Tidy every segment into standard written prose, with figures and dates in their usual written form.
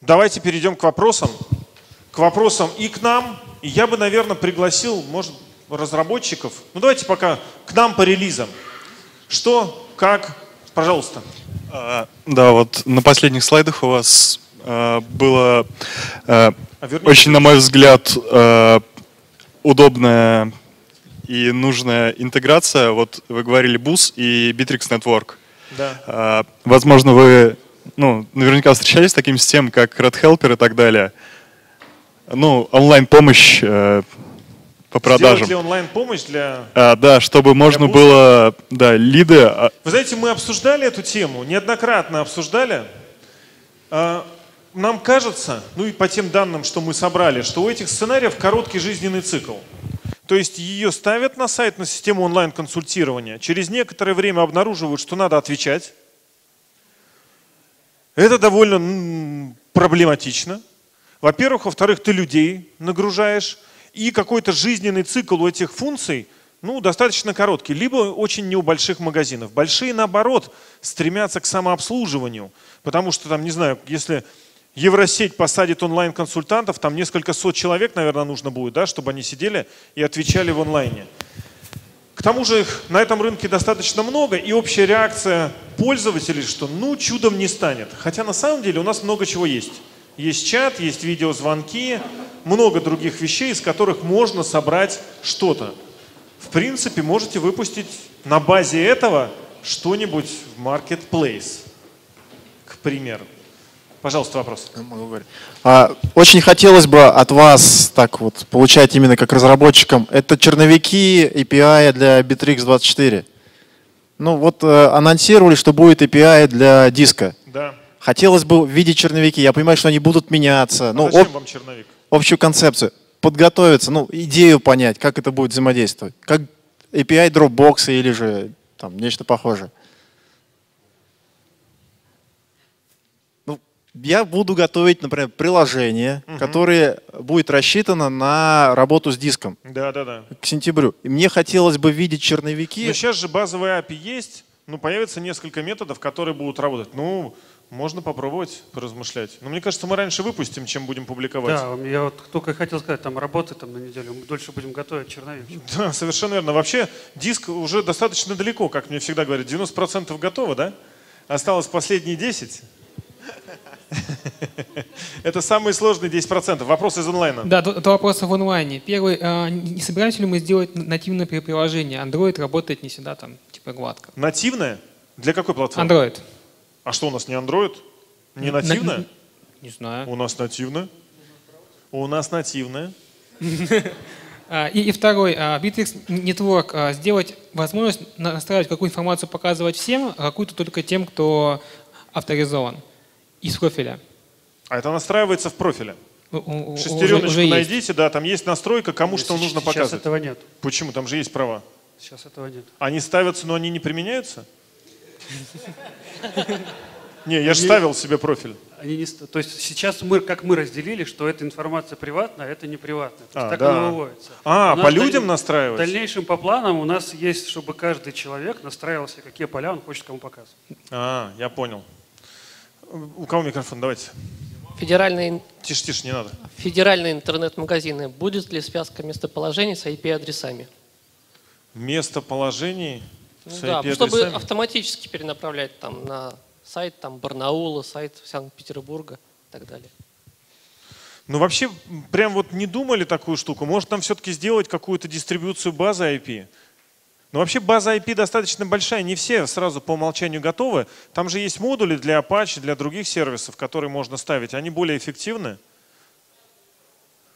Давайте перейдем к вопросам и к нам. И я бы, наверное, пригласил, может, разработчиков. Ну, давайте пока к нам по релизам. Что, как, пожалуйста. Да, вот на последних слайдах у вас было очень, на мой взгляд, удобная и нужная интеграция. Вот вы говорили BUS и Bittrex Network. Да. Возможно, вы наверняка встречались с такими системами, как Red Helper и так далее. Ну, онлайн-помощь по продажам. Сделать ли онлайн-помощь для… да, чтобы можно было, да, лиды… Вы знаете, мы обсуждали эту тему, неоднократно обсуждали. Нам кажется, ну и по тем данным, что мы собрали, что у этих сценариев короткий жизненный цикл. То есть ее ставят на сайт, на систему онлайн-консультирования, через некоторое время обнаруживают, что надо отвечать. Это довольно проблематично. Во-первых, во-вторых, ты людей нагружаешь, и какой-то жизненный цикл у этих функций, ну, достаточно короткий, либо очень не у больших магазинов. Большие, наоборот, стремятся к самообслуживанию, потому что там, не знаю, если Евросеть посадит онлайн-консультантов, там несколько сот человек, наверное, нужно будет, да, чтобы они сидели и отвечали в онлайне. К тому же их на этом рынке достаточно много, и общая реакция пользователей, что ну чудом не станет. Хотя на самом деле у нас много чего есть. Есть чат, есть видеозвонки, много других вещей, из которых можно собрать что-то. В принципе, можете выпустить на базе этого что-нибудь в Marketplace, к примеру. Пожалуйста, вопрос. Очень хотелось бы от вас так вот получать именно как разработчикам. Это черновики API для Bittrex24. Ну вот анонсировали, что будет API для диска. Да. Хотелось бы видеть черновики. Я понимаю, что они будут меняться. Ну, зачем вам черновик? Общую концепцию. Подготовиться, ну, идею понять, как это будет взаимодействовать. Как API Dropbox или же там нечто похожее. Я буду готовить, например, приложение, которое будет рассчитано на работу с диском. Да. К сентябрю. И мне хотелось бы видеть черновики. Но сейчас же базовая API есть, но появится несколько методов, которые будут работать. Ну, можно попробовать поразмышлять. Но мне кажется, мы раньше выпустим, чем будем публиковать. Да, я вот только хотел сказать, там работы там на неделю, мы дольше будем готовить черновик. Да, совершенно верно. Вообще диск уже достаточно далеко, как мне всегда говорят. 90% готово, да? Осталось последние 10%. Это самые сложные 10%. Вопрос из онлайна. Да, это вопрос в онлайне. Первый, не собираемся ли мы сделать нативное приложение? Android работает не всегда там, типа, гладко. Нативное? Для какой платформы? Android. А что у нас не Android? Не нативное? Не знаю. У нас нативное. У нас нативное. И второй, Bittrex Network. Сделать возможность настраивать, какую информацию показывать всем, а какую-то только тем, кто авторизован. Из профиля. А это настраивается в профиле. Шестереночку найдите, есть. Да, там есть настройка, кому что нужно показывать. Сейчас этого нет. Почему? Там же есть права. Сейчас этого нет. Они ставятся, но они не применяются? Не, я же ставил себе профиль. То есть сейчас мы, как мы разделили, что эта информация приватная, а это не приватная. Так оно выводится. По людям настраивать? В дальнейшем по планам у нас есть, чтобы каждый человек настраивался, какие поля он хочет кому показывать. Я понял. У кого микрофон? Давайте. Тише, не надо. Федеральные интернет-магазины. Будет ли связка местоположений с IP-адресами? Местоположений с IP-адресами? Да, чтобы автоматически перенаправлять там, на сайт там, Барнаула, сайт Санкт-Петербурга и так далее. Ну вообще, прям вот не думали такую штуку. Может там все-таки сделать какую-то дистрибуцию базы IP? Но вообще база IP достаточно большая, не все сразу по умолчанию готовы. Там же есть модули для Apache, для других сервисов, которые можно ставить. Они более эффективны.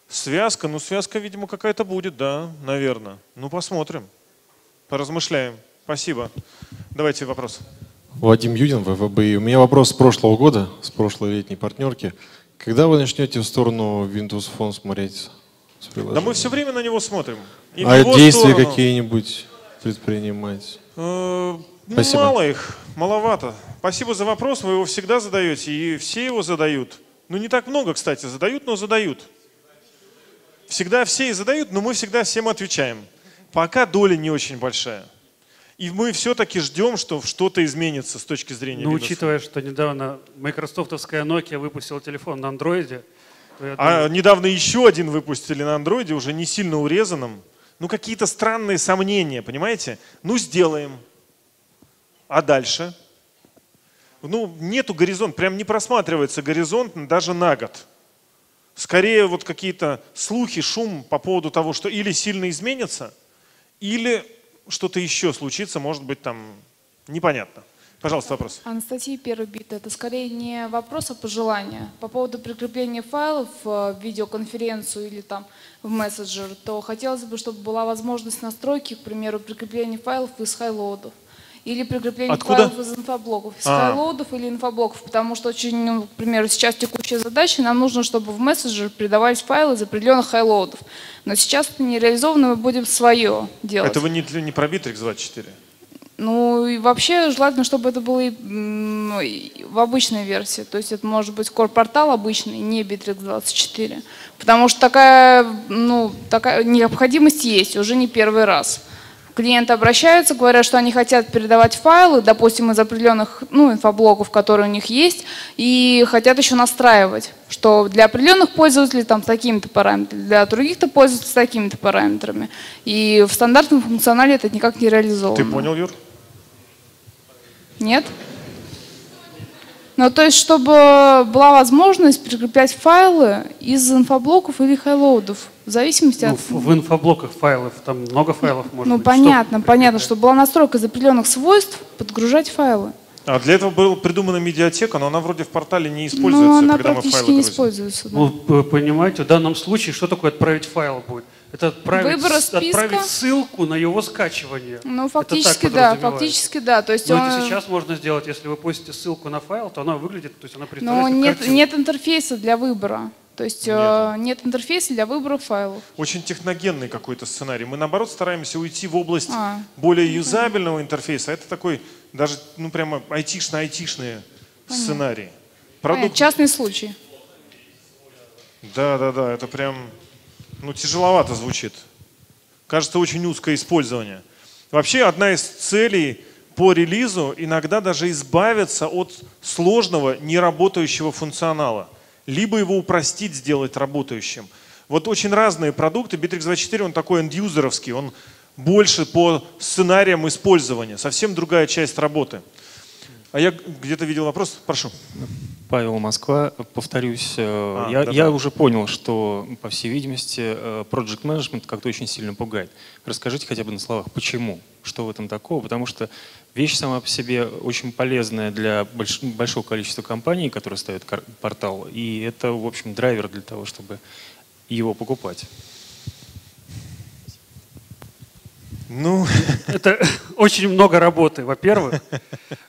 Связка, ну связка, видимо, какая-то будет, да, наверное. Ну посмотрим, поразмышляем. Спасибо. Давайте вопрос. Вадим Юдин, ВФБИ. У меня вопрос с прошлого года, с прошлой летней партнерки. Когда вы начнете в сторону Windows Phone смотреть? Да мы все время на него смотрим. И действия какие-нибудь предпринимать? Спасибо. Мало их, маловато. Спасибо за вопрос, вы его всегда задаете, и все его задают. Ну не так много, кстати, задают, но задают. Всегда все и задают, но мы всегда всем отвечаем. Пока доля не очень большая. И мы все-таки ждем, что что-то изменится с точки зрения Windows. Учитывая, что недавно майкрософтовская Nokia выпустила телефон на Android. А недавно еще один выпустили на Android, уже не сильно урезанным. Ну какие-то странные сомнения, понимаете? Ну сделаем. А дальше? Ну нету горизонта, прям не просматривается горизонт даже на год. Скорее вот какие-то слухи, шум по поводу того, что или сильно изменится, или что-то еще случится, может быть, там непонятно. Пожалуйста, вопрос. Анастасия Первобита. Это скорее не вопрос, а пожелание. По поводу прикрепления файлов в видеоконференцию или там в мессенджер, то хотелось бы, чтобы была возможность настройки, к примеру, прикрепления файлов из хайлоудов. Или прикрепление файлов из инфоблоков. Из хайлоудов или инфоблоков. Потому что очень, ну, к примеру, сейчас текущая задача, нам нужно, чтобы в мессенджер передавались файлы из определенных хайлоудов. Но сейчас это не реализовано, мы будем свое делать. Это вы не про Bittrex 24? Ну и вообще желательно, чтобы это было и в обычной версии. То есть это может быть core-портал обычный, не Bittrex 24. Потому что такая, ну, такая необходимость есть уже не первый раз. Клиенты обращаются, говорят, что они хотят передавать файлы, допустим, из определенных, ну, инфоблоков, которые у них есть, и хотят еще настраивать, что для определенных пользователей там с такими-то параметрами, для других-то пользователей с такими-то параметрами. И в стандартном функционале это никак не реализовано. Ты понял, Юр? Нет? Ну, то есть, чтобы была возможность прикреплять файлы из инфоблоков или хайлоудов. В зависимости от… Ну, в инфоблоках файлов, там много файлов можно. Ну, понятно, понятно, что была настройка из определенных свойств подгружать файлы. А для этого была придумана медиатека, но она вроде в портале не используется. Ну, она практически не используется. Да. Ну, понимаете, в данном случае что такое отправить файл будет? Это отправить ссылку на его скачивание. Ну, фактически да, фактически да. То есть это сейчас можно сделать, если вы пустите ссылку на файл, то она выглядит, то есть она представляет… Но нет интерфейса для выбора. То есть нет интерфейса для выбора файлов. Очень техногенный какой-то сценарий. Мы, наоборот, стараемся уйти в область более юзабельного интерфейса. Это такой даже, ну, прямо айтишный сценарий. Продукт… Частный случай. Да, это прям… Ну, тяжеловато звучит. Кажется, очень узкое использование. Вообще, одна из целей по релизу иногда даже избавиться от сложного, неработающего функционала. Либо его упростить, сделать работающим. Вот очень разные продукты. Bittrex 24, он такой эндюзеровский, он больше по сценариям использования. Совсем другая часть работы. А я где-то видел вопрос. Прошу. Павел, Москва. Повторюсь, я уже понял, что, по всей видимости, project management как-то очень сильно пугает. Расскажите хотя бы на словах, почему? Что в этом такого? Потому что вещь сама по себе очень полезная для большого количества компаний, которые ставят портал, и это, в общем, драйвер для того, чтобы его покупать. Ну, это очень много работы, во-первых.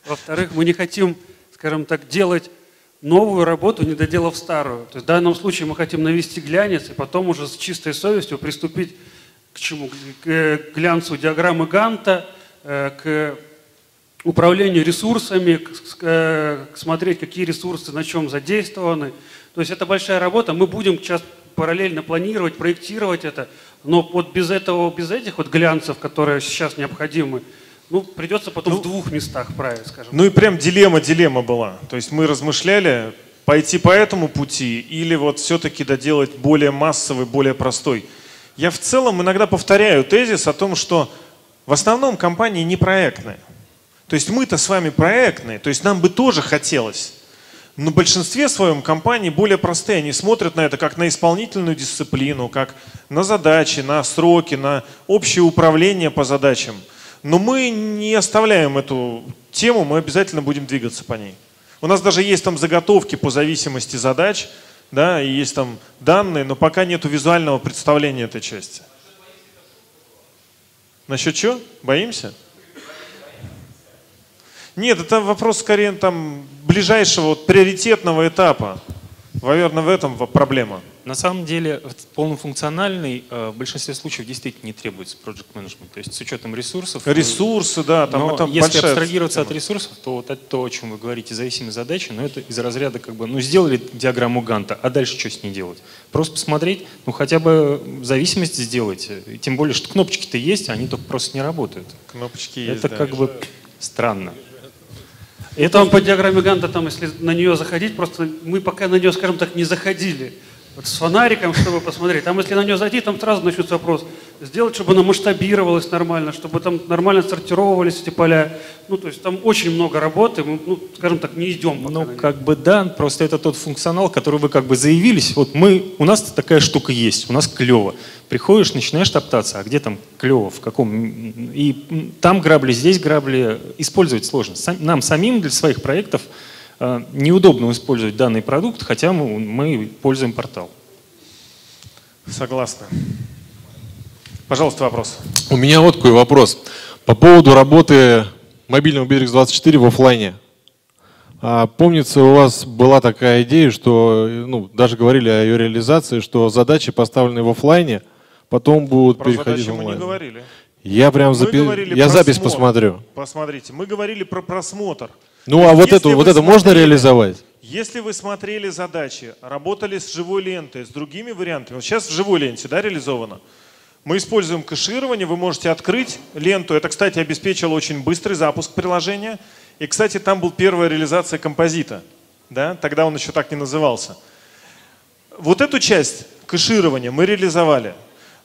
Во-вторых, мы не хотим, скажем так, делать новую работу, не доделав старую. То есть в данном случае мы хотим навести глянец и потом уже с чистой совестью приступить к чему? К глянцу диаграммы Ганта, к управлению ресурсами, смотреть, какие ресурсы на чем задействованы. То есть это большая работа. Мы будем сейчас параллельно планировать, проектировать это. Но вот без этих глянцев, которые сейчас необходимы, ну, придется потом в двух местах править, скажем. Ну и прям дилемма была. То есть мы размышляли, пойти по этому пути или вот все-таки доделать более массовый, более простой. Я в целом иногда повторяю тезис о том, что в основном компании не проектные. То есть мы-то с вами проектные, то есть нам бы тоже хотелось. Но в большинстве своем компании более простые. Они смотрят на это как на исполнительную дисциплину, как на задачи, на сроки, на общее управление по задачам. Но мы не оставляем эту тему, мы обязательно будем двигаться по ней. У нас даже есть там заготовки по зависимости задач, да, и есть там данные, но пока нет визуального представления этой части. Насчет чего? Боимся? Нет, это вопрос скорее там ближайшего, вот, приоритетного этапа. Наверное, в этом проблема. На самом деле полнофункциональный в большинстве случаев действительно не требуется project management, то есть с учетом ресурсов. Ресурсы, да. Там это если абстрагироваться от ресурсов, то вот это то, о чем вы говорите, зависимые задачи, но это из разряда как бы, ну сделали диаграмму Ганта, а дальше что с ней делать? Просто посмотреть, ну хотя бы зависимость сделайте, тем более, что кнопочки-то есть, они только просто не работают. Кнопочки это есть, как да. бы странно. Это вам по диаграмме Ганта, там, если на нее заходить, просто мы пока на нее, скажем так, не заходили. Вот с фонариком, чтобы посмотреть. Там, если на нее зайти, там сразу начнется вопрос. Сделать, чтобы она масштабировалась нормально, чтобы там нормально сортировались эти поля. Ну, то есть там очень много работы, мы, ну, скажем так, не идем. Ну, как бы да, просто это тот функционал, который вы как бы заявились. Вот мы, у нас такая штука есть, у нас клево. Приходишь, начинаешь топтаться, а где там клево, в каком? И там грабли, здесь грабли. Использовать сложно. Нам самим для своих проектов неудобно использовать данный продукт, хотя мы пользуем портал. Согласна. Пожалуйста, вопрос. У меня вот такой вопрос. по поводу работы мобильного Берегс24 в офлайне. Помнится, у вас была такая идея, что, ну, даже говорили о ее реализации, что задачи, поставленные в офлайне, потом будут переходить в онлайн. Про задачи мы не говорили. Я прям запись посмотрю. Посмотрите, мы говорили про просмотр. Ну а вот это можно реализовать? Если вы смотрели задачи, работали с живой лентой, с другими вариантами, вот сейчас в живой ленте, да, реализовано, мы используем кэширование, вы можете открыть ленту. Это, кстати, обеспечило очень быстрый запуск приложения. И, кстати, там была первая реализация композита. Да? Тогда он еще так не назывался. Вот эту часть кэширования мы реализовали.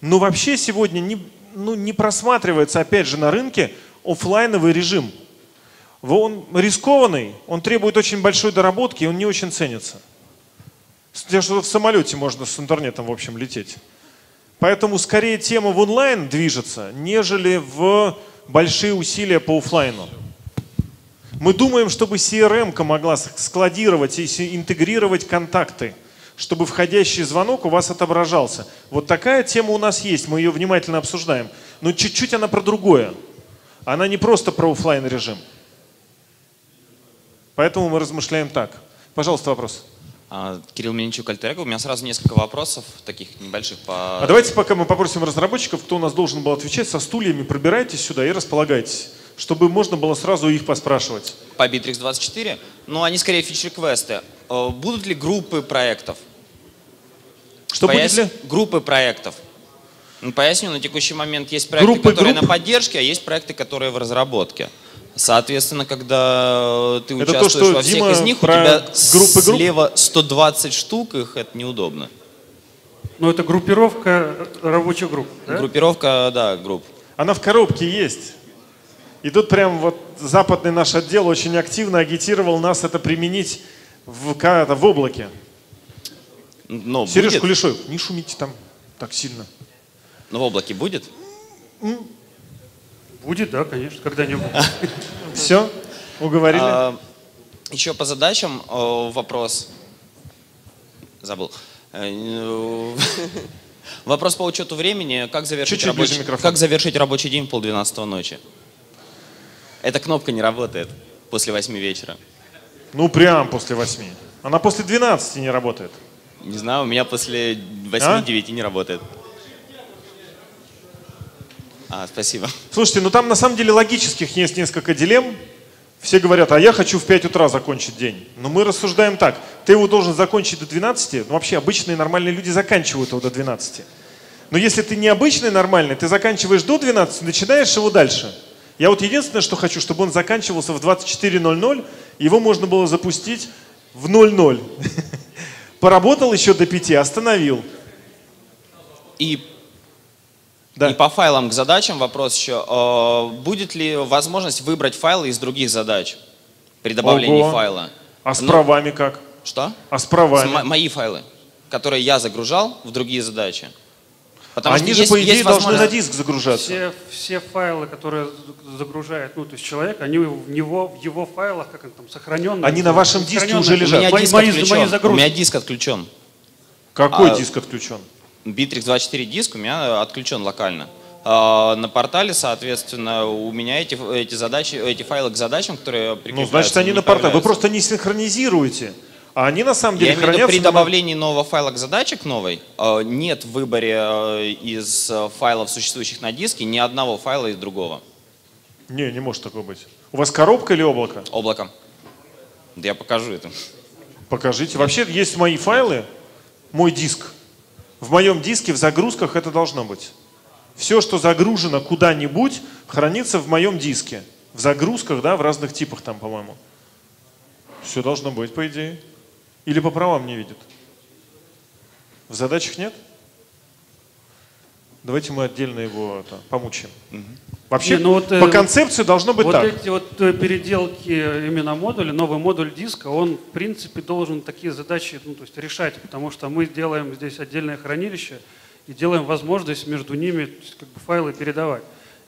Но вообще сегодня не просматривается, опять же, на рынке офлайновый режим. Он рискованный, он требует очень большой доработки, и он не очень ценится. Потому что в самолете можно с интернетом, в общем, лететь. Поэтому скорее тема в онлайн движется, нежели в большие усилия по офлайну. Мы думаем, чтобы CRM-ка могла складировать и интегрировать контакты, чтобы входящий звонок у вас отображался. Вот такая тема у нас есть, мы ее внимательно обсуждаем. Но чуть-чуть она про другое. Она не просто про офлайн-режим. Поэтому мы размышляем так. Пожалуйста, вопрос. Кирилл Мельничук, Альтер-Эго. У меня сразу несколько вопросов, таких небольших. А давайте пока мы попросим разработчиков, кто у нас должен был отвечать, со стульями пробирайтесь сюда и располагайтесь, чтобы можно было сразу их поспрашивать. По Bittrex24, но они скорее фичер-квесты. Будут ли группы проектов? Что будет ли? Группы проектов. Ну, поясню, на текущий момент есть проекты, которые на поддержке, а есть проекты, которые в разработке. Соответственно, когда ты участвуешь во всех из них, у тебя слева 120 штук, их это неудобно. Но это группировка рабочих групп, да? Группировка, да, групп. Она в коробке есть. И тут прям вот западный наш отдел очень активно агитировал нас это применить в облаке. Но Сереж Кулешов, не шумите там так сильно. Но в облаке будет? Будет, да, конечно, когда-нибудь. Все, уговорили. Еще по задачам вопрос. Забыл. Вопрос по учету времени. Как завершить рабочий день в 00:30 ночи? Эта кнопка не работает после 8 вечера. Ну, прям после 8. Она после 12 не работает. Не знаю, у меня после 8-9 не работает. Спасибо. Слушайте, ну там на самом деле логических есть несколько дилемм. Все говорят, а я хочу в 5 утра закончить день. Но мы рассуждаем так. Ты его должен закончить до 12. Ну, вообще обычные нормальные люди заканчивают его до 12. Но если ты необычный нормальный, ты заканчиваешь до 12, начинаешь его дальше. Я вот единственное, что хочу, чтобы он заканчивался в 24:00. Его можно было запустить в 00. Поработал еще до 5, остановил. И по файлам к задачам вопрос еще. Будет ли возможность выбрать файлы из других задач при добавлении файла? А с правами как? Что? А с правами? Мои файлы, которые я загружал в другие задачи. Они же, по идее, должны на диск загружаться. Все файлы, которые загружает, ну, то есть человек, они в его файлах, как он там, сохраненные. Они на вашем диске уже лежат. У меня диск отключен. Какой диск отключен? Bittrex24 диск у меня отключен локально. На портале, соответственно, у меня эти файлы к задачам, которые прикрепляются. Ну, значит, они на портале. Вы просто не синхронизируете. А они на самом деле хранятся... При добавлении нового файла к задаче, к новой, нет в выборе из файлов, существующих на диске, ни одного файла из другого. Не, не может такого быть. У вас коробка или облако? Облако. Да я покажу это. Покажите. Вообще есть мои файлы, мой диск. В моем диске в загрузках это должно быть. Все, что загружено куда-нибудь, хранится в моем диске. В загрузках, да, в разных типах там, по-моему. Все должно быть, по идее. Или по правам не видит? В задачах нет? Давайте мы отдельно его помучим. Вообще, не, ну вот, по концепции должно быть вот так. Эти вот переделки именно модуля, новый модуль диска, он в принципе должен такие задачи решать, потому что мы делаем здесь отдельное хранилище и делаем возможность между ними файлы передавать.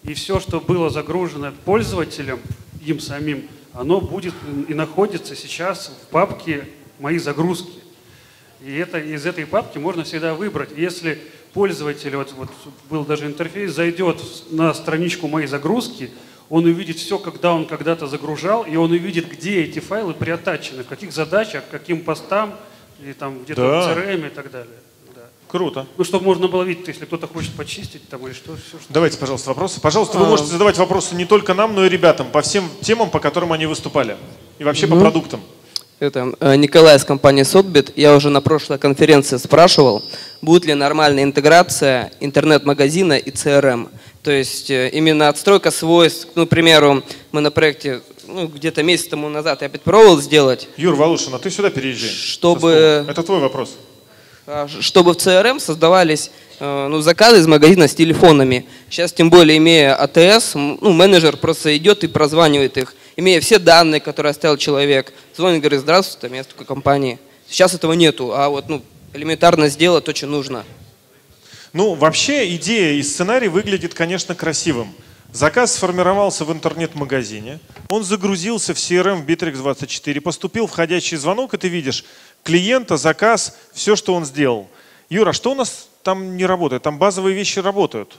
И все, что было загружено пользователем, им самим, оно будет и находится сейчас в папке «Мои загрузки». И это, из этой папки можно всегда выбрать. Если пользователь, вот был даже интерфейс, зайдет на страничку «Мои загрузки», он увидит все, когда он когда-то загружал, и он увидит, где эти файлы приаттачены, в каких задачах, к каким постам, и там где-то в CRM и так далее. Да. Круто. Ну, чтобы можно было видеть, если кто-то хочет почистить там или что, все, что. Давайте, пожалуйста, вопросы. Пожалуйста, вы можете задавать вопросы не только нам, но и ребятам по всем темам, по которым они выступали. И вообще по продуктам. Это Николай из компании Сотбит. Я уже на прошлой конференции спрашивал, будет ли нормальная интеграция интернет-магазина и CRM. То есть именно отстройка свойств. Ну, к примеру, мы на проекте где-то месяц тому назад я попробовал сделать. Юр Валушин, а ты сюда переезжай. Чтобы... Это твой вопрос. Чтобы в CRM создавались заказы из магазина с телефонами. Сейчас, тем более, имея АТС, менеджер просто идет и прозванивает их. Имея все данные, которые оставил человек, звонит, говорит, здравствуйте, там я с такой компании. Сейчас этого нету, а элементарно сделать то, что нужно. Ну, вообще идея и сценарий выглядит, конечно, красивым. Заказ сформировался в интернет-магазине, он загрузился в CRM в Bittrex24, поступил входящий звонок, и ты видишь клиента, заказ, все, что он сделал. Юра, что у нас там не работает? Там базовые вещи работают.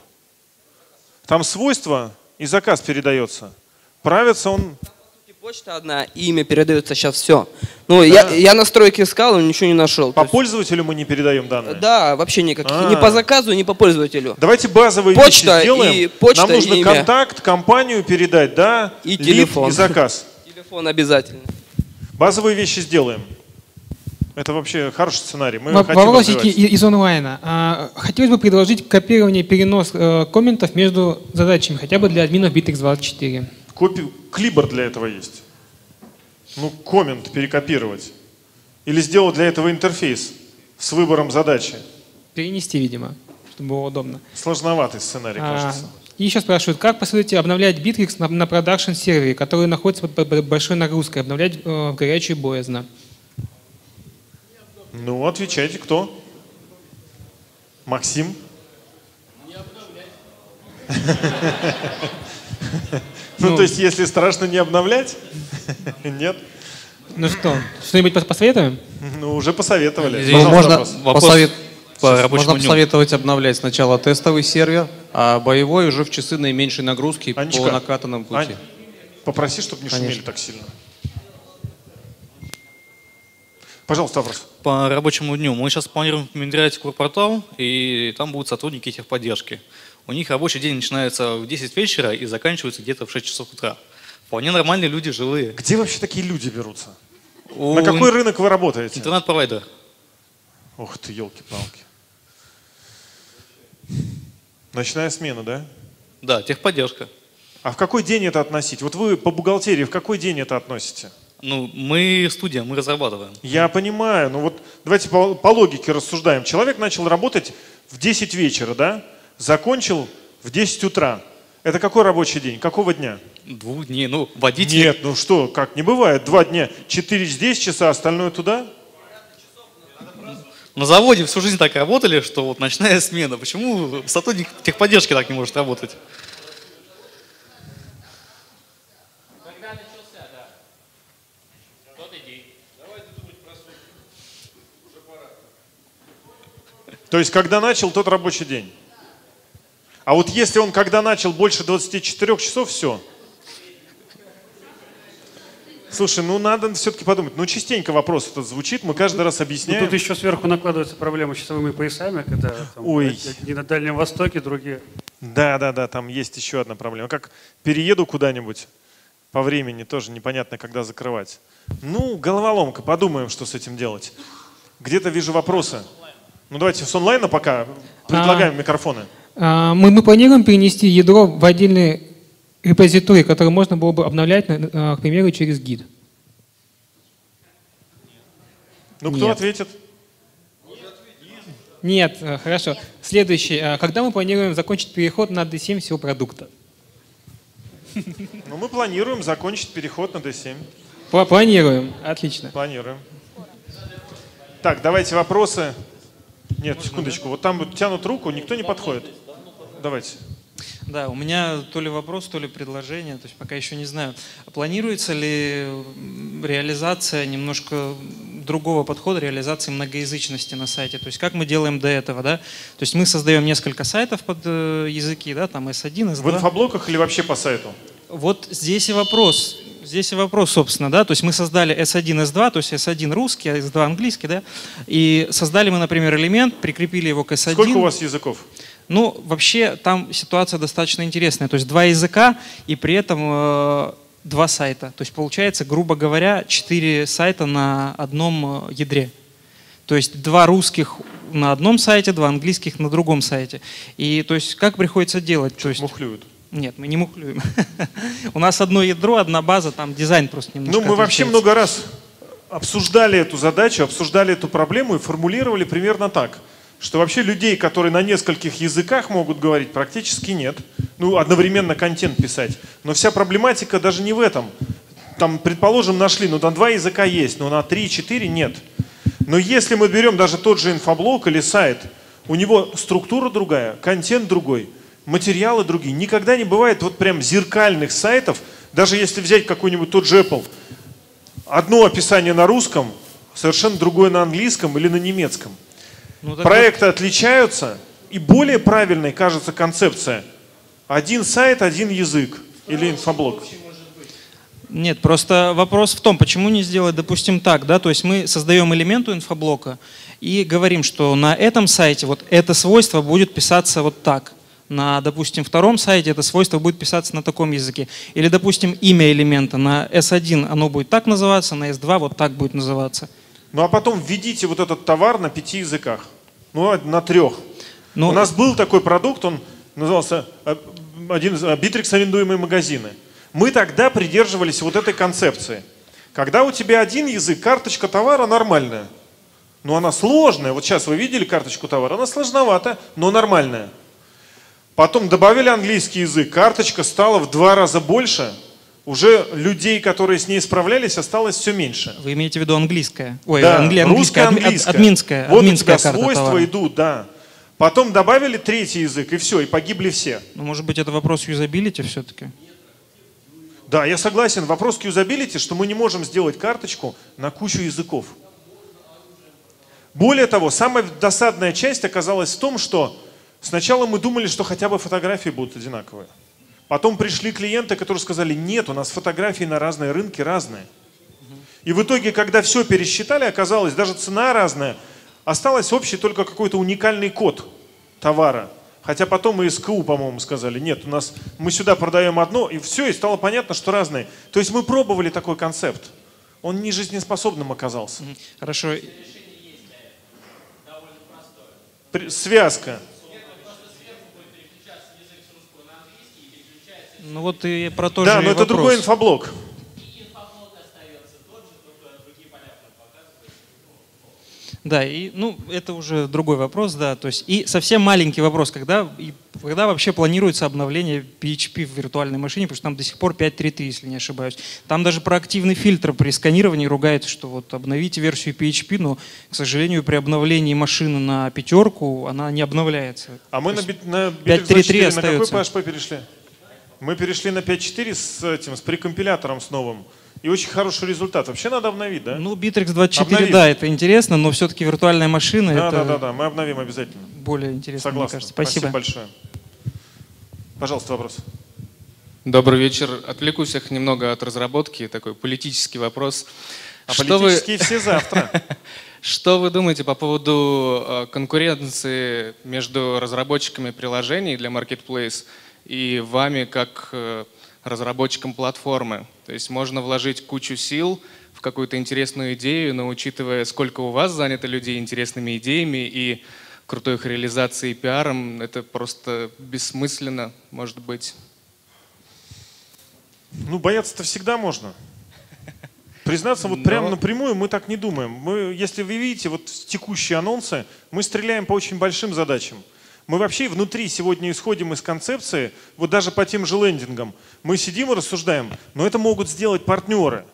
Там свойства и заказ передается. Правится он… Почта одна, имя передается сейчас все. Я настройки искал, но ничего не нашел. По пользователю мы не передаем данные? Да, вообще никаких. Ни по заказу, ни по пользователю. Давайте базовые почта вещи сделаем. Нам нужно имя. Контакт, компанию передать, да? И телефон. И заказ. Телефон обязательно. Базовые вещи сделаем. Это вообще хороший сценарий. Мы вопросики из онлайна. Хотелось бы предложить копирование и перенос комментов между задачами, хотя бы для админов Bittrex24. Клибер для этого есть. Ну, коммент перекопировать. Или сделать для этого интерфейс с выбором задачи. Перенести, видимо, чтобы было удобно. Сложноватый сценарий, кажется. И еще спрашивают, как посоветуете обновлять Bittrex на продакшн-сервере, который находится под большой нагрузкой, обновлять в горячую боязно? Ну, отвечайте, кто? Максим? Не обновлять. Ну, то есть, если страшно не обновлять? Нет. Ну что, что-нибудь посоветуем? Ну, уже посоветовали. Можно посоветовать обновлять сначала тестовый сервер, а боевой уже в часы наименьшей нагрузки по накатанному пути. Попроси, чтобы не шумели так сильно. Пожалуйста, вопрос. По рабочему дню. Мы сейчас планируем внедрять корпортал, и там будут сотрудники техподдержки. У них рабочий день начинается в 10 вечера и заканчивается где-то в 6 часов утра. Вполне нормальные люди, живые. Где вообще такие люди берутся? На какой рынок вы работаете? Интернет-провайдер. Ох ты, елки-палки. Ночная смена, да? Да, техподдержка. А в какой день это относить? Вот вы по бухгалтерии в какой день это относите? Ну, мы студия, мы разрабатываем. Я понимаю, но вот давайте по логике рассуждаем. Человек начал работать в 10 вечера, да? Закончил в 10 утра. Это какой рабочий день? Какого дня? 2 дней. Ну, водитель. Нет, ну что, как не бывает. 2 дня. 4 здесь часа, остальное туда? На заводе всю жизнь так работали, что вот ночная смена. Почему сотрудник техподдержки так не может работать? Когда начался, да. Тот и день. Давайте думать про сутки. Уже пора. То есть, когда начал, тот рабочий день. А вот если он когда начал больше 24 часов, все. Слушай, ну надо все-таки подумать. Ну частенько вопрос этот звучит, мы каждый раз объясняем. Ну, тут еще сверху накладывается проблема с часовыми поясами, когда там, одни на Дальнем Востоке, другие. Да, там есть еще одна проблема. Как перееду куда-нибудь по времени, тоже непонятно, когда закрывать. Ну, головоломка, подумаем, что с этим делать. Где-то вижу вопросы. Ну давайте с онлайна пока предлагаем микрофоны. Мы планируем перенести ядро в отдельный репозиторий, который можно было бы обновлять, к примеру, через гид. Ну кто ответит? Нет, хорошо. Следующий. Когда мы планируем закончить переход на D7 всего продукта? Ну мы планируем закончить переход на D7. Планируем, отлично. Планируем. Так, давайте вопросы. Нет, секундочку, вот там тянут руку, никто не подходит. Давайте. Да, у меня то ли вопрос, то ли предложение, то есть пока еще не знаю. Планируется ли реализация немножко другого подхода, реализации многоязычности на сайте? То есть как мы делаем до этого, да? То есть мы создаем несколько сайтов под языки, да, там S1, S2. В инфоблоках или вообще по сайту? Вот здесь и вопрос. Здесь и вопрос, собственно, да, то есть мы создали S1, S2, то есть S1 русский, а S2 английский, да, и создали мы, например, элемент, прикрепили его к S1. Сколько у вас языков? Ну, вообще там ситуация достаточно интересная, то есть два языка и при этом два сайта, то есть получается, грубо говоря, 4 сайта на одном ядре. То есть два русских на одном сайте, два английских на другом сайте. И то есть как приходится делать? То есть... Мухлюют. Нет, мы не мухлюем. У нас одно ядро, одна база, там дизайн просто немножко. Ну, мы вообще много раз обсуждали эту задачу, обсуждали эту проблему и формулировали примерно так, что вообще людей, которые на нескольких языках могут говорить, практически нет. Ну, одновременно контент писать. Но вся проблематика даже не в этом. Там, предположим, нашли, ну, там 2 языка есть, но на 3-4 нет. Но если мы берем даже тот же инфоблог или сайт, у него структура другая, контент другой. Материалы другие. Никогда не бывает вот прям зеркальных сайтов, даже если взять какой-нибудь тот же Apple. Одно описание на русском, совершенно другое на английском или на немецком. Ну, проекты отличаются, и более правильной кажется концепция. Один сайт, один язык или инфоблог. Нет, просто вопрос в том, почему не сделать, допустим, так, да, то есть мы создаем элемент у инфоблока и говорим, что на этом сайте вот это свойство будет писаться вот так. На, допустим, втором сайте это свойство будет писаться на таком языке. Или, допустим, имя элемента. На S1 оно будет так называться, на S2 вот так будет называться. Ну а потом введите вот этот товар на 5 языках. Ну, на 3. Но... У нас был такой продукт, он назывался Битрикс арендуемые магазины. Мы тогда придерживались вот этой концепции. Когда у тебя один язык, карточка товара нормальная. Но она сложная. Вот сейчас вы видели карточку товара, она сложновата, но нормальная. Потом добавили английский язык, карточка стала в 2 раза больше, уже людей, которые с ней справлялись, осталось все меньше. Вы имеете в виду английская? Ой, да, английская, админская. Вот админская у тебя свойства товара. Идут, да. Потом добавили 3-й язык, и все, и погибли все. Ну, может быть, это вопрос юзабилити все-таки? Да, я согласен, вопрос юзабилити, что мы не можем сделать карточку на кучу языков. Более того, самая досадная часть оказалась в том, что сначала мы думали, что хотя бы фотографии будут одинаковые. Потом пришли клиенты, которые сказали, нет, у нас фотографии на разные рынки разные. И в итоге, когда все пересчитали, оказалось, даже цена разная, осталось общий только какой-то уникальный код товара. Хотя потом и СКУ, по-моему, сказали, нет, у нас мы сюда продаем одно, и все, и стало понятно, что разные. То есть мы пробовали такой концепт. Он не жизнеспособным оказался. Хорошо. Связка. Ну вот и про то же вопрос. Да, но это другой инфоблок. И инфоблок остается тот же, только другие поля показывают. Да, и ну это уже другой вопрос, да. То есть и совсем маленький вопрос, когда вообще планируется обновление PHP в виртуальной машине, потому что там до сих пор 5.3.3, если не ошибаюсь. Там даже проактивный фильтр при сканировании ругается, что вот обновите версию PHP, но, к сожалению, при обновлении машины на 5 она не обновляется. А мы на 5.3.3 остается. На какой PHP перешли? Мы перешли на 5.4 с прекомпилятором с новым. И очень хороший результат. Вообще надо обновить, да? Ну, Bittrex 24, обновим. Да, это интересно, но все-таки виртуальная машина. Да, это да, мы обновим обязательно. Более интересно, мне кажется. Спасибо большое. Пожалуйста, вопрос. Добрый вечер. Отвлеку всех немного от разработки. Такой политический вопрос. А политические все завтра. Что вы думаете по поводу конкуренции между разработчиками приложений для Marketplace и вами как разработчиком платформы? То есть можно вложить кучу сил в какую-то интересную идею, но учитывая, сколько у вас занято людей интересными идеями и крутой их реализацией и пиаром, это просто бессмысленно, может быть. Ну, бояться-то всегда можно. Признаться, вот прямо напрямую мы так не думаем. Мы, если вы видите вот текущие анонсы, мы стреляем по очень большим задачам. Мы вообще внутри сегодня исходим из концепции, вот даже по тем же лендингам. Мы сидим и рассуждаем, но это могут сделать партнеры.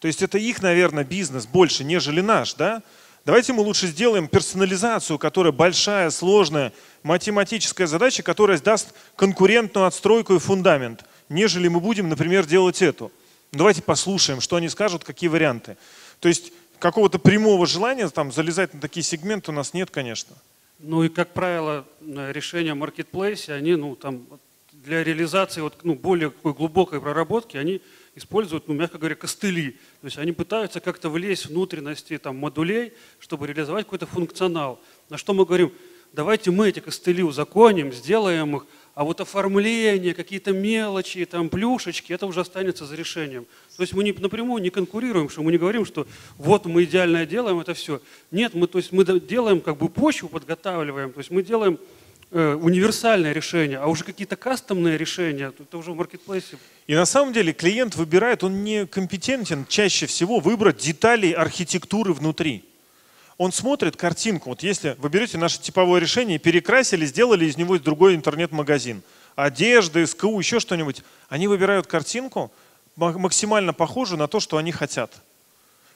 То есть это их, наверное, бизнес больше, нежели наш, да? Давайте мы лучше сделаем персонализацию, которая большая, сложная, математическая задача, которая даст конкурентную отстройку и фундамент, нежели мы будем, например, делать эту. Давайте послушаем, что они скажут, какие варианты. То есть какого-то прямого желания там залезать на такие сегменты у нас нет, конечно. Ну и, как правило, решения Marketplace, они там для реализации более глубокой проработки, они используют, мягко говоря, костыли. То есть они пытаются как-то влезть в внутренности модулей, чтобы реализовать какой-то функционал. На что мы говорим, давайте мы эти костыли узаконим, сделаем их, а вот оформление, какие-то мелочи, плюшечки, это уже останется за решением. То есть мы напрямую не конкурируем, что мы не говорим, что вот мы идеально делаем это все. Нет, мы делаем почву, подготавливаем, то есть мы делаем универсальное решение, а уже какие-то кастомные решения, это уже в маркетплейсе. И на самом деле клиент выбирает, он не компетентен чаще всего выбрать детали архитектуры внутри. Он смотрит картинку. Вот если вы берете наше типовое решение, перекрасили, сделали из него другой интернет-магазин. Одежды, СКУ, еще что-нибудь. Они выбирают картинку, максимально похожую на то, что они хотят.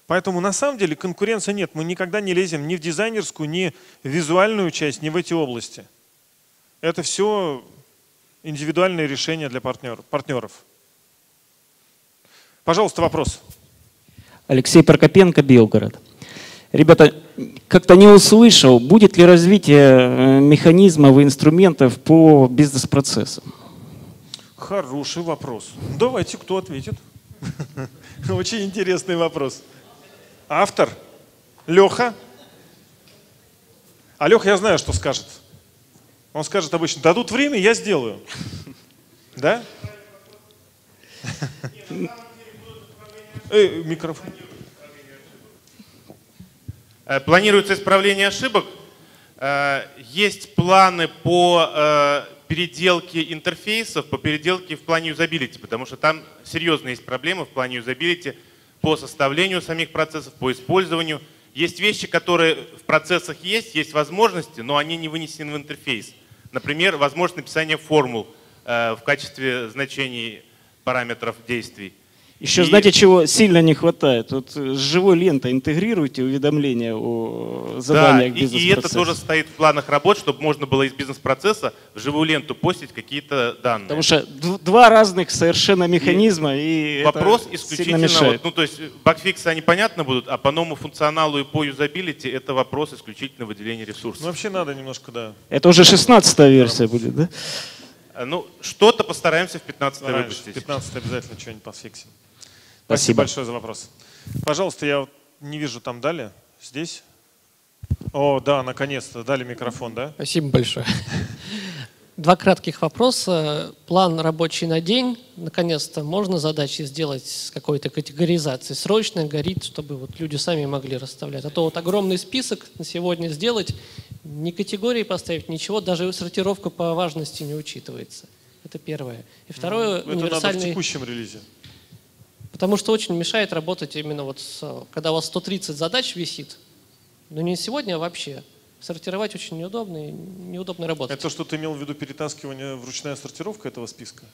Поэтому на самом деле конкуренции нет. Мы никогда не лезем ни в дизайнерскую, ни в визуальную часть, ни в эти области. Это все индивидуальные решения для партнеров. Пожалуйста, вопрос. Алексей Прокопенко, Белгород. Ребята, как-то не услышал, будет ли развитие механизмов и инструментов по бизнес-процессам? Хороший вопрос. Давайте, кто ответит? Очень интересный вопрос. Автор? Леха? А Леха, я знаю, что скажет. Он скажет обычно, дадут время, я сделаю. Да? Микрофон. Планируется исправление ошибок. Есть планы по переделке интерфейсов, по переделке в плане юзабилити, потому что там серьезно есть проблемы в плане юзабилити по составлению самих процессов, по использованию. Есть вещи, которые в процессах есть возможности, но они не вынесены в интерфейс. Например, возможность написания формул в качестве значений параметров действий. Еще знаете, чего сильно не хватает? Вот с живой лентой интегрируйте уведомления о заданиях бизнес-процесса. И это тоже стоит в планах работ, чтобы можно было из бизнес-процесса в живую ленту постить какие-то данные. Потому что два разных совершенно механизма. И вопрос исключительно… то есть багфиксы, они понятно будут, а по новому функционалу и по юзабилити это вопрос исключительно выделения ресурсов. Ну, вообще надо немножко, да. Это уже 16-я версия будет, да? Ну, что-то постараемся в 15-й выпустить. В 15-й обязательно что-нибудь подфиксим. Спасибо большое за вопрос. Пожалуйста, я не вижу, там дали? Здесь? О, да, наконец-то, дали микрофон, да? Спасибо большое. Два кратких вопроса. План рабочий на день. Наконец-то можно задачи сделать с какой-то категоризацией? Срочно горит, чтобы люди сами могли расставлять. А то огромный список на сегодня сделать, ни категории поставить, ничего, даже сортировка по важности не учитывается. Это первое. И второе, это универсальный… надо в текущем релизе. Потому что очень мешает работать именно когда у вас 130 задач висит, но не сегодня, а вообще. Сортировать очень неудобно и неудобно работать. Это что ты имел в виду, перетаскивание, вручная сортировка этого списка?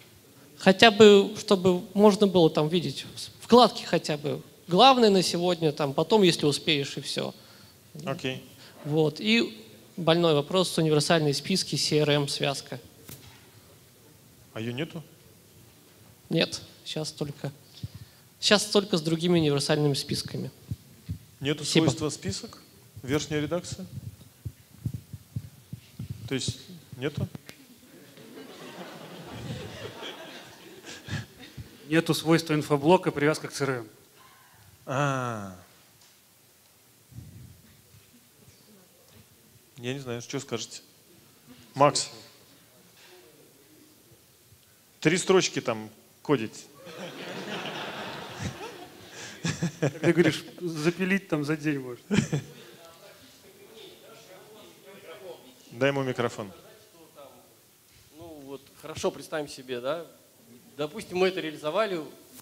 Хотя бы, чтобы можно было там видеть вкладки хотя бы. Главное на сегодня, потом, если успеешь, и все. Окей. Вот. И больной вопрос, универсальные списки, CRM-связка. А ее нету? Нет, сейчас только… Сейчас только с другими универсальными списками. Нету свойства список? Верхняя редакция? То есть нету? нету свойства инфоблока, привязка к CRM. Я не знаю, что скажете. Макс, 3 строчки там кодить. Ты говоришь, запилить там за день можно. Дай ему микрофон. Ну вот, хорошо, представим себе, да? Допустим, мы это реализовали,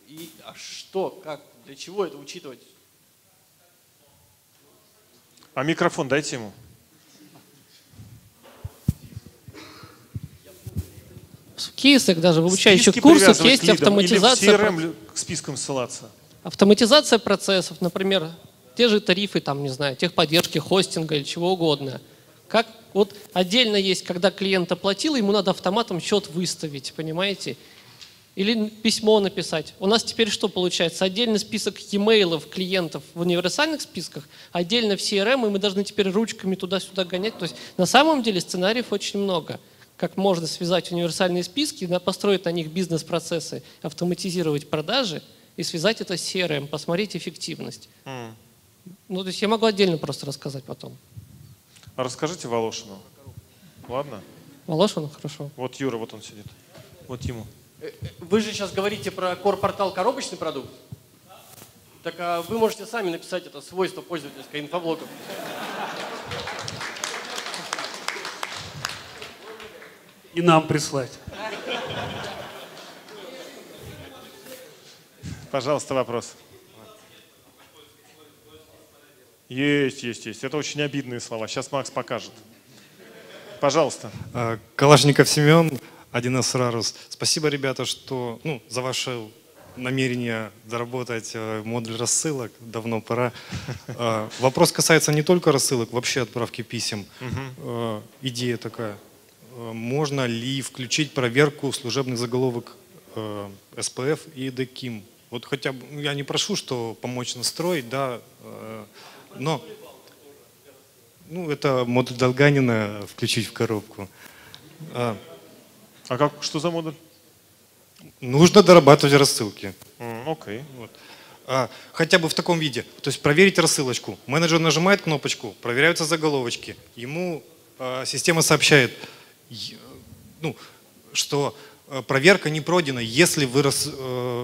и а что, как, для чего это учитывать? А микрофон дайте ему. В кейсах, даже в обучающих курсах есть автоматизация. Или в CRM к спискам ссылаться. Автоматизация процессов, например, те же тарифы, там, не знаю, техподдержки, хостинга или чего угодно. Как вот отдельно есть, когда клиент оплатил, ему надо автоматом счет выставить, понимаете? Или письмо написать. У нас теперь что получается? Отдельный список e-mail'ов клиентов в универсальных списках, отдельно в CRM, и мы должны теперь ручками туда-сюда гонять. То есть на самом деле сценариев очень много. Как можно связать универсальные списки, построить на них бизнес-процессы, автоматизировать продажи и связать это с CRM, посмотреть эффективность. Ну, то есть я могу отдельно просто рассказать потом. А расскажите Волошину. Ладно? Волошину? Хорошо. Вот Юра, вот он сидит. Вот ему. Вы же сейчас говорите про Core-портал коробочный продукт. Так а вы можете сами написать это свойство пользовательского инфоблока. И нам прислать. Пожалуйста, вопрос. Есть, есть, есть. Это очень обидные слова. Сейчас Макс покажет. Пожалуйста. Калашников Семен, 1С Рарус. Спасибо, ребята, что за ваше намерение заработать модуль рассылок. Давно пора. Вопрос касается не только рассылок, вообще отправки писем. Идея такая. Можно ли включить проверку служебных заголовок SPF и DKIM? Вот хотя бы, я не прошу, что помочь настроить, да, но это модуль Долганина включить в коробку. А как, что за модуль? Нужно дорабатывать рассылки. Окей. Вот. Хотя бы в таком виде. То есть проверить рассылочку. Менеджер нажимает кнопочку, проверяются заголовочки. Ему система сообщает, что проверка не пройдена. Если вы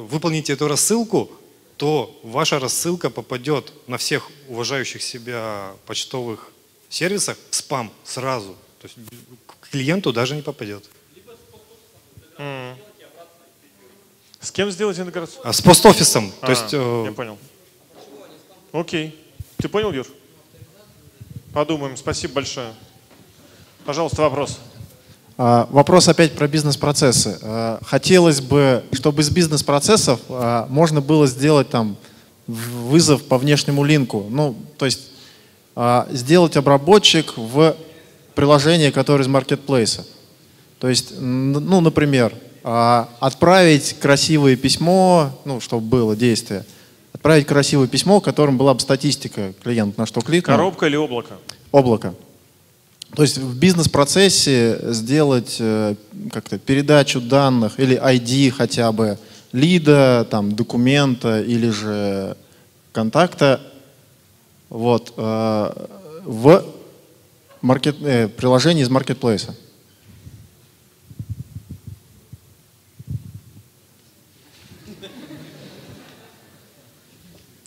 выполните эту рассылку, то ваша рассылка попадет на всех уважающих себя почтовых сервисах в спам сразу. То есть к клиенту даже не попадет. С кем сделать интеграцию? С пост-офисом. Я понял. Окей. Ты понял, Юр? Подумаем. Спасибо большое. Пожалуйста, вопрос. Вопрос опять про бизнес-процессы. Хотелось бы, чтобы из бизнес-процессов можно было сделать там вызов по внешнему линку. Ну, то есть сделать обработчик в приложении, которое из маркетплейса. То есть, ну, например, отправить красивое письмо, ну, чтобы было действие. Отправить красивое письмо, в котором была бы статистика клиента, на что кликнул. Коробка или облако? Облако. То есть в бизнес-процессе сделать как-то передачу данных или ID хотя бы, лида, там, документа или же контакта в приложении из маркетплейса.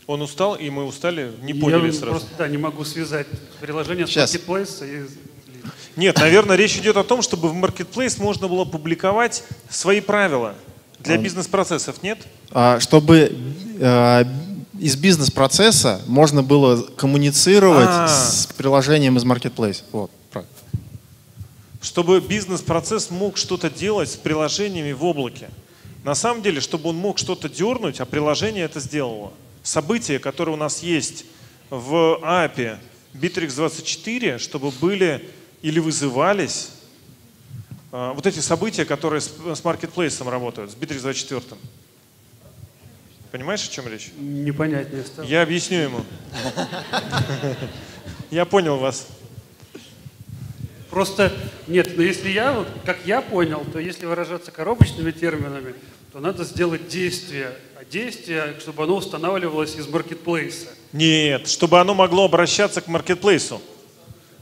Он устал, и мы устали, не поняли я сразу. Просто, не могу связать приложение с маркетплейса. Нет, наверное, речь идет о том, чтобы в маркетплейс можно было публиковать свои правила для бизнес-процессов, нет? Чтобы из бизнес-процесса можно было коммуницировать с приложением из маркетплейса. Вот. Чтобы бизнес-процесс мог что-то делать с приложениями в облаке. На самом деле, чтобы он мог что-то дернуть, а приложение это сделало. События, которые у нас есть в API Bittrex24, чтобы были или вызывались вот эти события, которые с маркетплейсом работают, с Bittrex24. Понимаешь, о чем речь? Непонятнее стало. Я объясню ему. Я понял вас. Просто, нет, но если я, вот как я понял, то если выражаться коробочными терминами, то надо сделать действие, а действие, чтобы оно устанавливалось из маркетплейса. Нет, чтобы оно могло обращаться к маркетплейсу.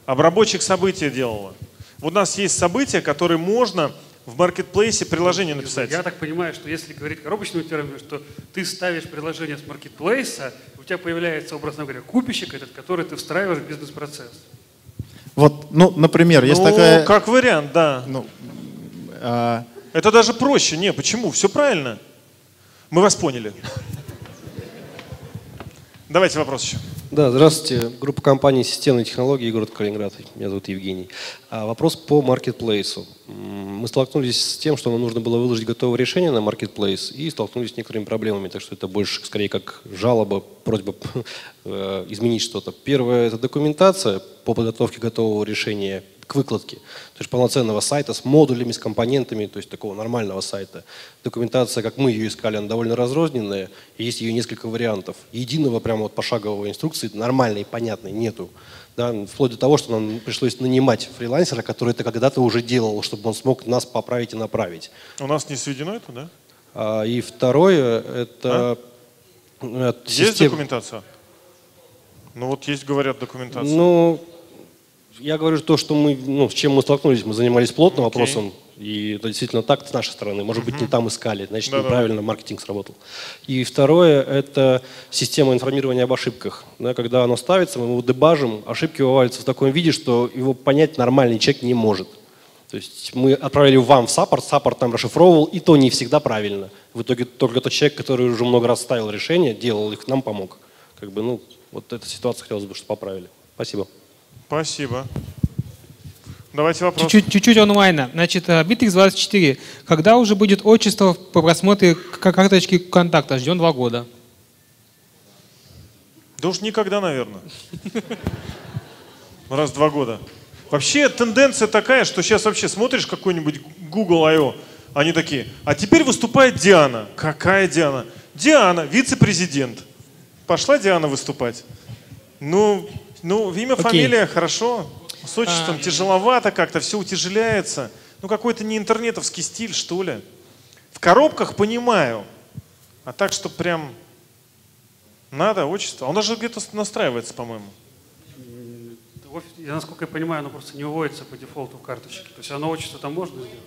Обработчик события делала. Вот у нас есть события, которые можно в маркетплейсе приложение написать. Я так понимаю, что если говорить коробочным термином, что ты ставишь приложение с маркетплейса, у тебя появляется, образно говоря, купищик этот, который ты встраиваешь в бизнес-процесс. Вот, ну, например, есть такая… как вариант, да. Это даже проще. Не, почему? Все правильно. Мы вас поняли. Давайте вопрос еще. Да, здравствуйте. Группа компаний «Системные технологии», город Калининград. Меня зовут Евгений. Вопрос по маркетплейсу. Мы столкнулись с тем, что нам нужно было выложить готовое решение на маркетплейс, и столкнулись с некоторыми проблемами, так что это больше, скорее, как жалоба, просьба изменить что-то. Первое – это документация по подготовке готового решения к выкладке, то есть полноценного сайта с модулями, с компонентами, то есть такого нормального сайта. Документация, как мы ее искали, она довольно разрозненная, и есть ее несколько вариантов. Единого прямо вот пошаговой инструкции, нормальной, понятной, нету. Да, вплоть до того, что нам пришлось нанимать фрилансера, который это когда-то уже делал, чтобы он смог нас поправить и направить. У нас не сведено это, да? И второе, это… А? Есть документация? Ну вот есть, говорят, документация. Ну, я говорю, то, что мы, с чем мы столкнулись, мы занимались плотно вопросом. И это действительно так с нашей стороны. Может быть, не там искали, значит, неправильно маркетинг сработал. И второе – это система информирования об ошибках. Да, когда оно ставится, мы его дебажим, ошибки вываливаются в таком виде, что его понять нормальный человек не может. То есть мы отправили вам в саппорт, саппорт там расшифровывал, и то не всегда правильно. В итоге только тот человек, который уже много раз ставил решения, делал их, нам помог. Как бы, ну, вот эта ситуация хотелось бы, чтобы поправили. Спасибо. Спасибо. Давайте вопрос. Чуть-чуть онлайна. Значит, Bittrex24. Когда уже будет отчество по просмотре карточки контакта? Ждем 2 года. Да уж никогда, наверное. Раз в 2 года. Вообще тенденция такая, что сейчас вообще смотришь какой-нибудь Google I.O., они такие, а теперь выступает Диана. Какая Диана? Диана, вице-президент. Пошла Диана выступать. Ну, имя, фамилия, хорошо. С отчеством тяжеловато как-то, все утяжеляется. Ну, какой-то не интернетовский стиль, что ли. В коробках понимаю. А так, что прям надо отчество. А у нас же где-то настраивается, по-моему. Насколько я понимаю, оно просто не выводится по дефолту в карточке. То есть оно отчество там можно сделать?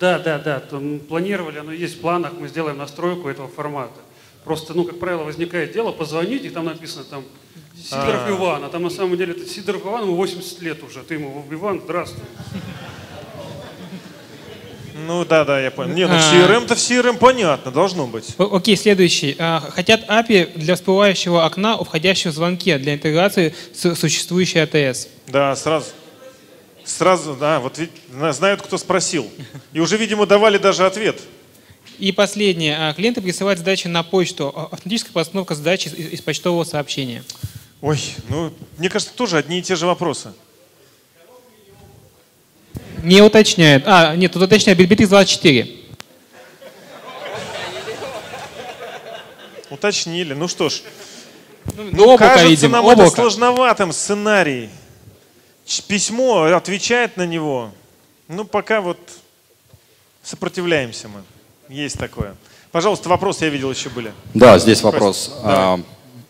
Да. Там планировали, оно есть в планах, мы сделаем настройку этого формата. Просто, ну, как правило, возникает дело, позвонить, и там написано там Сидоров Иван, а там на самом деле это Сидоров Иван, ему 80 лет уже, ты ему Иван, здравствуй. Ну да, я понял. Не, ну CRM-то в CRM понятно, должно быть. Окей, следующий. Хотят API для всплывающего окна у входящего звонке для интеграции с существующей АТС. Да, сразу, да, вот знают, кто спросил. И уже, видимо, давали даже ответ. И последнее. Клиенты присылают задачи на почту. Автоматическая постановка задачи из почтового сообщения. Ой, ну, мне кажется, тоже одни и те же вопросы. Не уточняет. Нет, тут уточняет. Bittrex24. Уточнили. Ну что ж. Ну, кажется, нам это сложноватым сценарий. Письмо отвечает на него. Ну, пока вот сопротивляемся мы. Есть такое. Пожалуйста, вопросы, я видел, еще были. Да, здесь вопрос.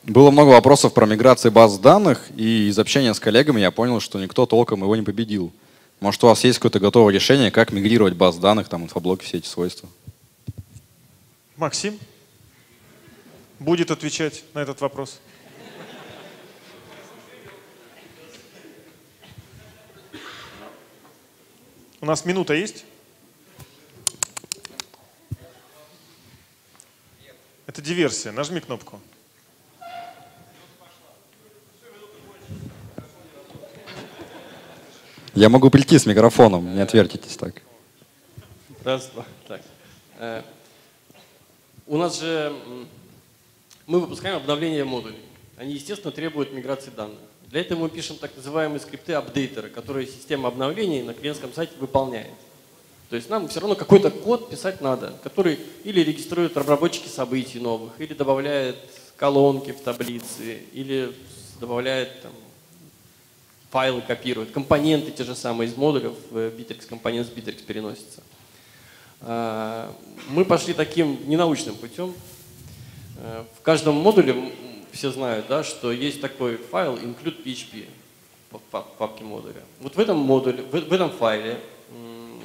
Было много вопросов про миграции баз данных, и из общения с коллегами я понял, что никто толком его не победил. Может, у вас есть какое-то готовое решение, как мигрировать баз данных, там, инфоблоки, все эти свойства? Максим будет отвечать на этот вопрос. У нас минута есть? Это диверсия. Нажми кнопку. Я могу прийти с микрофоном, не отвертитесь так. Раз, два, так. У нас же мы выпускаем обновление модулей. Они, естественно, требуют миграции данных. Для этого мы пишем так называемые скрипты апдейтера, которые система обновлений на клиентском сайте выполняет. То есть нам все равно какой-то код писать надо, который или регистрирует разработчики событий новых, или добавляет колонки в таблицы, или добавляет там, файлы, копирует. Компоненты те же самые из модулей в Bittrex, компонент с Bittrex переносится. Мы пошли таким ненаучным путем. В каждом модуле, все знают, да, что есть такой файл include.php в папке модуля. Вот в этом модуле, в этом файле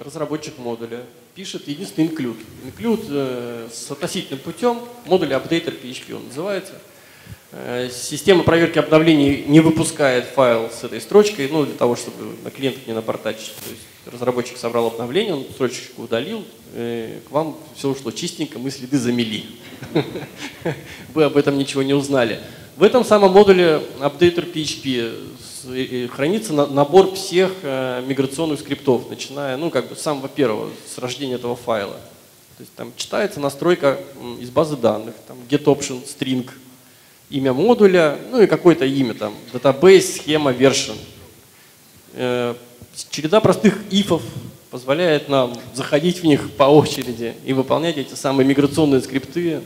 разработчик модуля пишет единственный include. Include с относительным путем модуля updater.php он называется. Система проверки обновлений не выпускает файл с этой строчкой, ну, для того, чтобы на клиентах не напортачить. То есть разработчик собрал обновление, он строчечку удалил, к вам все ушло чистенько, мы следы замели. Вы об этом ничего не узнали. В этом самом модуле updater.php хранится набор всех миграционных скриптов, начиная, ну, как бы с самого первого, с рождения этого файла. То есть там читается настройка из базы данных, там get option, string, имя модуля, ну и какое-то имя, там, database, схема, version. Череда простых ифов позволяет нам заходить в них по очереди и выполнять эти самые миграционные скрипты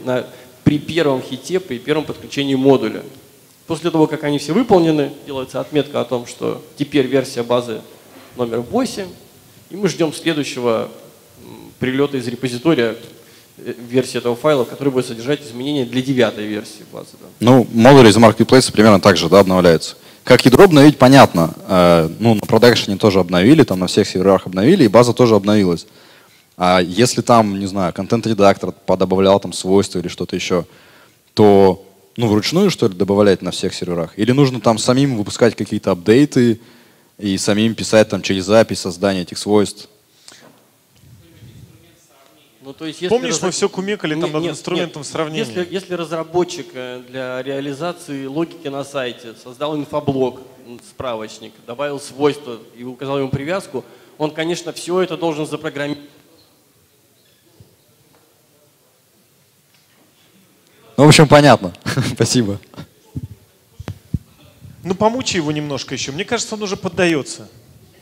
при первом хите, при первом подключении модуля. После того, как они все выполнены, делается отметка о том, что теперь версия базы номер 8, и мы ждем следующего прилета из репозитория, версии этого файла, который будет содержать изменения для 9-й версии базы. Да. Ну, модули из Marketplace примерно так же, да, обновляются. Как ядро обновить, понятно. Ну, на продакшене тоже обновили, там на всех серверах обновили, и база тоже обновилась. А если там, не знаю, контент-редактор подобавлял там свойства или что-то еще, то, ну, вручную, что ли, добавлять на всех серверах? Или нужно там самим выпускать какие-то апдейты и самим писать там через запись создание этих свойств? Ну, то есть, если мы все кумекали там над инструментом сравнения. Если разработчик для реализации логики на сайте создал инфоблок, справочник, добавил свойства и указал ему привязку, он, конечно, все это должен запрограммировать. Ну, в общем, понятно. Спасибо. Ну, помучи его немножко еще. Мне кажется, он уже поддается.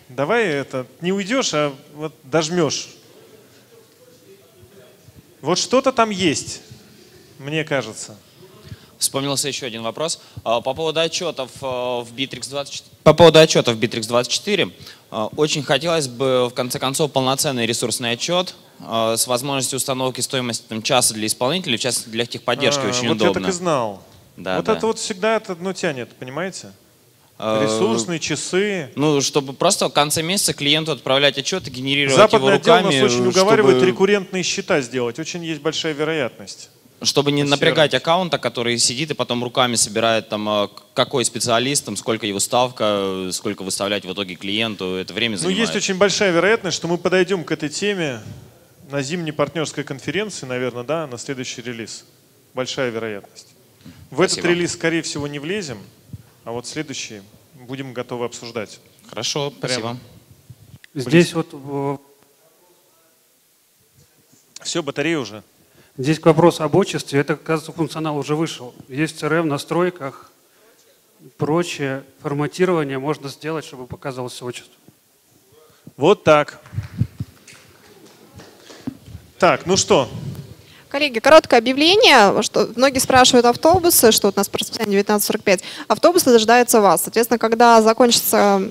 Давай это, не уйдешь, а вот дожмешь. Вот что-то там есть, мне кажется. Вспомнился еще один вопрос. По поводу отчетов в Bittrex24. Очень хотелось бы, в конце концов, полноценный ресурсный отчет с возможностью установки стоимости там, часа для исполнителей, в частности, для техподдержки. Очень вот удобно. Я так и знал. Да, вот да. Это вот всегда это, ну, тянет, понимаете? Ресурсные часы. Ну, чтобы просто в конце месяца клиенту отправлять отчеты, генерировать Западный его руками. Западный отдел нас очень уговаривает рекуррентные счета сделать. Очень есть большая вероятность. Чтобы не напрягать аккаунта, который сидит и потом руками собирает, там, какой специалист, там, сколько его ставка, сколько выставлять в итоге клиенту. Это время занимает. Ну, есть очень большая вероятность, что мы подойдем к этой теме на зимней партнерской конференции, наверное, да, на следующий релиз. Большая вероятность. В этот релиз, скорее всего, не влезем. А вот следующие будем готовы обсуждать. Хорошо, спасибо. Здесь вот… Все, батарея уже. Здесь вопрос об отчестве. Это, кажется, функционал уже вышел. Есть CRM в настройках, прочее форматирование можно сделать, чтобы показывалось отчество. Вот так. Так, ну что? Коллеги, короткое объявление, что многие спрашивают автобусы, что у нас по расписанию 19:45. Автобусы дожидаются вас. Соответственно, когда закончатся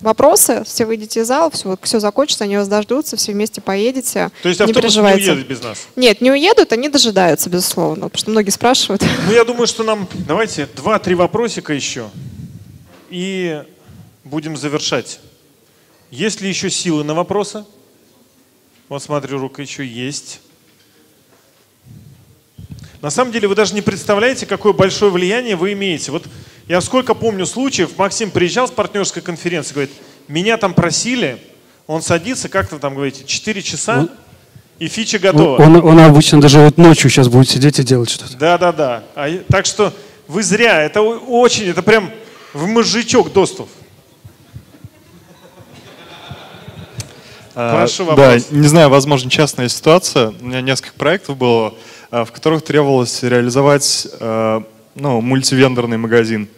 вопросы, все выйдете из зала, все закончится, они вас дождутся, все вместе поедете. То есть автобусы не уедут без нас? Нет, не уедут, они дожидаются, безусловно, потому что многие спрашивают. Ну, я думаю, что нам, давайте, 2-3 вопросика еще и будем завершать. Есть ли еще силы на вопросы? Вот смотрю, рука еще есть. На самом деле вы даже не представляете, какое большое влияние вы имеете. Вот я сколько помню случаев, Максим приезжал с партнерской конференции, говорит, меня там просили, он садится, как-то там, говорите, 4 часа, ну, и фича готова. Он обычно даже вот ночью сейчас будет сидеть и делать что-то. Да-да-да. Так что вы зря, это очень, это прям в мозжечок доступ. Прошу вопрос. Да, не знаю, возможно, частная ситуация. У меня несколько проектов было, в которых требовалось реализовать мультивендорный магазин.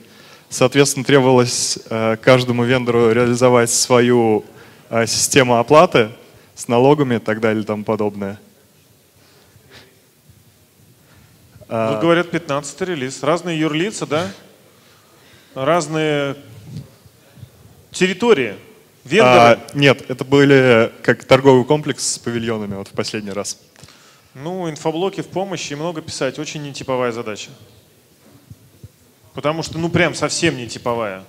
Соответственно, требовалось каждому вендору реализовать свою систему оплаты с налогами и так далее и тому подобное. Ну, говорят, 15-й релиз. Разные юрлица, да? Разные территории. Вендоры? Нет, это были как торговый комплекс с павильонами вот в последний раз. Ну, инфоблоки в помощь и много писать. Очень нетиповая задача. Потому что, ну, прям совсем нетиповая.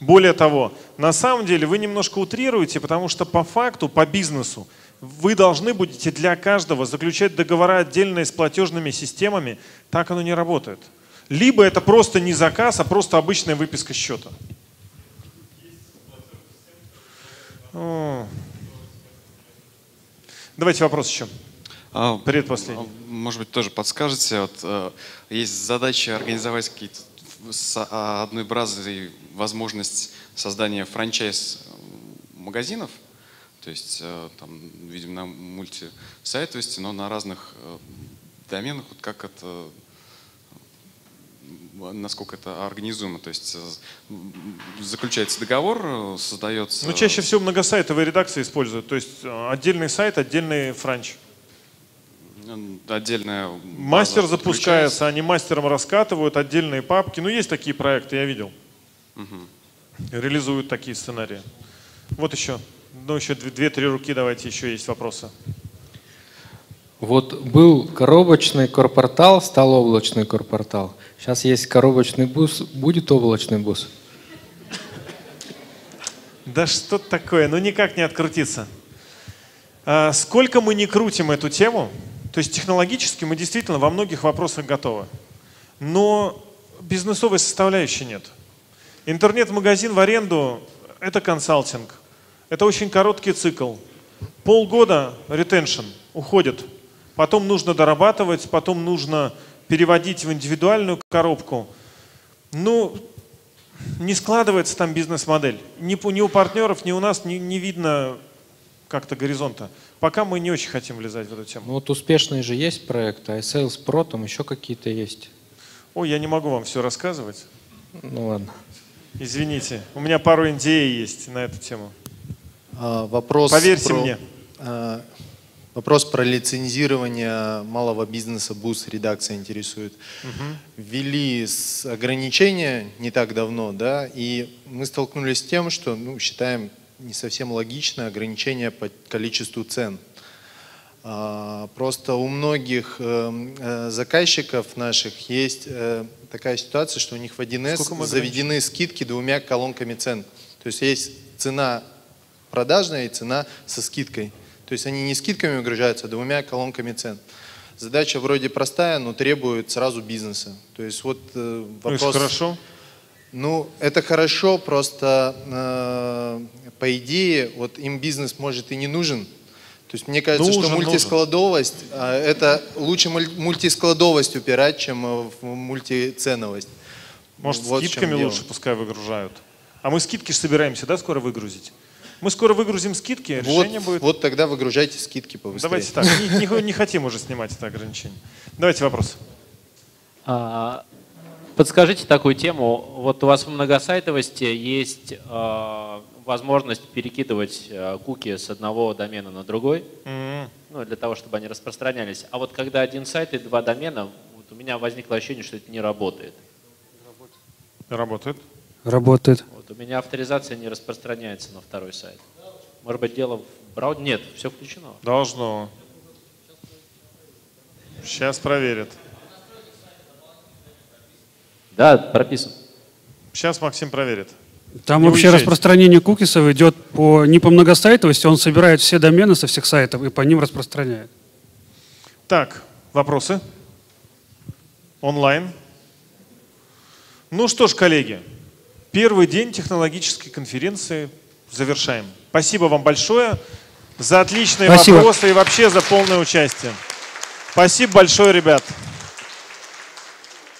Более того, на самом деле вы немножко утрируете, потому что по факту, по бизнесу, вы должны будете для каждого заключать договора отдельные с платежными системами. Так оно не работает. Либо это просто не заказ, а просто обычная выписка счета. Давайте вопрос еще. Предпоследний. Может быть, тоже подскажете. Вот, есть задача организовать какие-то с одной базой возможность создания франчайз-магазинов. То есть, там, видимо, на мультисайтовости, но на разных доменах, вот как это, насколько это организуемо. То есть заключается договор, создается… Ну, чаще всего многосайтовые редакции используют. То есть отдельный сайт, отдельный франч. Отдельная мастер запускается, они мастером раскатывают отдельные папки. Ну, есть такие проекты, я видел. Угу. Реализуют такие сценарии. Вот еще. Ну, еще две-три руки, давайте, еще есть вопросы. Вот был коробочный корпортал, стал облачный корпортал. Сейчас есть коробочный бус, будет облачный бус? Да что такое, ну никак не открутиться. Сколько мы не крутим эту тему, то есть технологически мы действительно во многих вопросах готовы, но бизнесовой составляющей нет. Интернет-магазин в аренду – это консалтинг. Это очень короткий цикл. Полгода ретеншн уходит. Потом нужно дорабатывать, потом нужно переводить в индивидуальную коробку. Ну, не складывается там бизнес-модель. Ни у партнеров, ни у нас не видно как-то горизонта. Пока мы не очень хотим влезать в эту тему. Ну вот успешные же есть проекты, iSales Pro, там еще какие-то есть. Ой, я не могу вам все рассказывать. Ну ладно. Извините, у меня пару NDA есть на эту тему. Вопрос Вопрос про лицензирование малого бизнеса БУС редакция интересует. Угу. Ввели ограничения не так давно, да, и мы столкнулись с тем, что, ну, считаем не совсем логично ограничение по количеству цен. Просто у многих заказчиков наших есть такая ситуация, что у них в 1С заведены скидки двумя колонками цен. То есть есть цена продажная и цена со скидкой. То есть они не скидками угрожаются, а двумя колонками цен. Задача вроде простая, но требует сразу бизнеса. То есть вот вопрос… Ну, это хорошо? Ну, это хорошо, просто по идее вот им бизнес может и не нужен. То есть мне кажется, нужен, что мультискладовость, это лучше мультискладовость упирать, чем в мультиценовость. Может, вот скидками лучше пускай выгружают. А мы скидки же собираемся, да, скоро выгрузить? Мы скоро выгрузим скидки, вот, решение будет… Вот тогда выгружайте скидки побыстрее. Давайте так, не хотим уже снимать это ограничение. Давайте вопрос. Подскажите такую тему. Вот у вас в многосайтовости есть возможность перекидывать куки с одного домена на другой, ну, для того, чтобы они распространялись. А вот когда один сайт и два домена, вот у меня возникло ощущение, что это не работает. Работает. Работает. Вот у меня авторизация не распространяется на второй сайт. Может быть, дело в браузере? Нет, все включено. Должно. Сейчас проверят. Да, прописан. Сейчас Максим проверит. Там не вообще уезжайте. Распространение кукисов идет не по многосайтовости, он собирает все домены со всех сайтов и по ним распространяет. Так, вопросы? Онлайн. Ну что ж, коллеги. Первый день технологической конференции завершаем. Спасибо вам большое за отличные вопросы и вообще за полное участие. Спасибо большое, ребят.